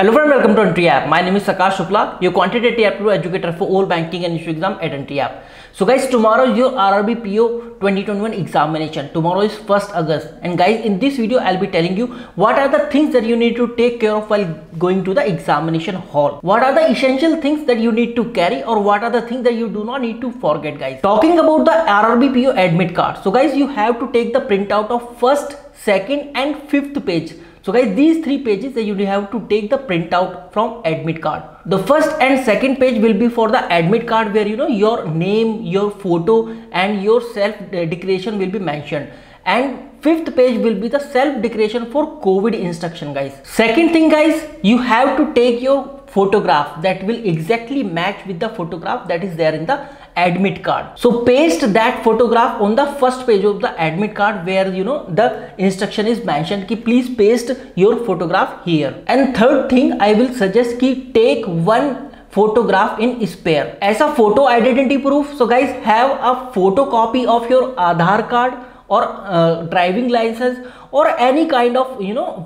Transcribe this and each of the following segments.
Hello friend, welcome to Entri App. My name is Sakshi Shukla, your quantitative aptitude educator for all banking and issue exam at Entri App. So guys, tomorrow your RRB PO 2021 examination. Tomorrow is 1st August. And guys, in this video, I'll be telling you what are the things that you need to take care of while going to the examination hall. What are the essential things that you need to carry or what are the things that you do not need to forget, guys. Talking about the RRB PO admit card. So guys, you have to take the printout of 1st, 2nd and 5th page. So guys, these three pages that you have to take the printout from admit card. The 1st and 2nd page will be for the admit card where your name, your photo and your self declaration will be mentioned. And 5th page will be the self declaration for COVID instruction, guys. Second thing, guys, you have to take your photograph that will exactly match with the photograph that is there in the admit card. So paste that photograph on the 1st page of the admit card where the instruction is mentioned ki please paste your photograph here. And third thing, I will suggest ki take one photograph in spare as a photo identity proof. So guys, have a photocopy of your Aadhaar card or driving license or any kind of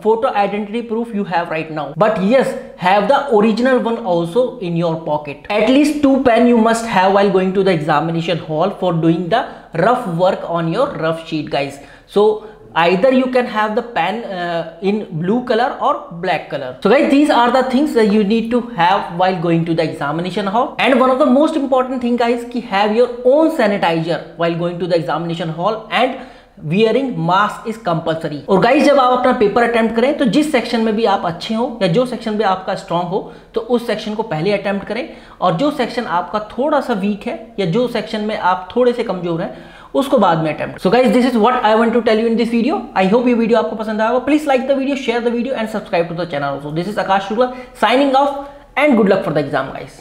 photo identity proof you have right now, but yes, have the original one also in your pocket. At least 2 pens you must have while going to the examination hall for doing the rough work on your rough sheet, guys. So either you can have the pen in blue color or black color. So guys, these are the things that you need to have while going to the examination hall. And one of the most important thing, guys, ki have your own sanitizer while going to the examination hall, and wearing mask is compulsory. और guys, जब आप अपना paper attempt करें तो जिस section में भी आप अच्छे हो या जो सेक्शन में आपका स्ट्रांग हो तो उस सेक्शन को पहले अटेम्प्ट करें, और जो सेक्शन आपका थोड़ा सा वीक है या जो सेक्शन में आप थोड़े से कमजोर हैं उसको बाद में attempt. So guys, this is what I want to tell you in this video. I hope ये वीडियो आपको पसंद आया होगा. Please like the video, share the video and subscribe to the channel also. This is Akash Shukla signing off and good luck for the exam, guys.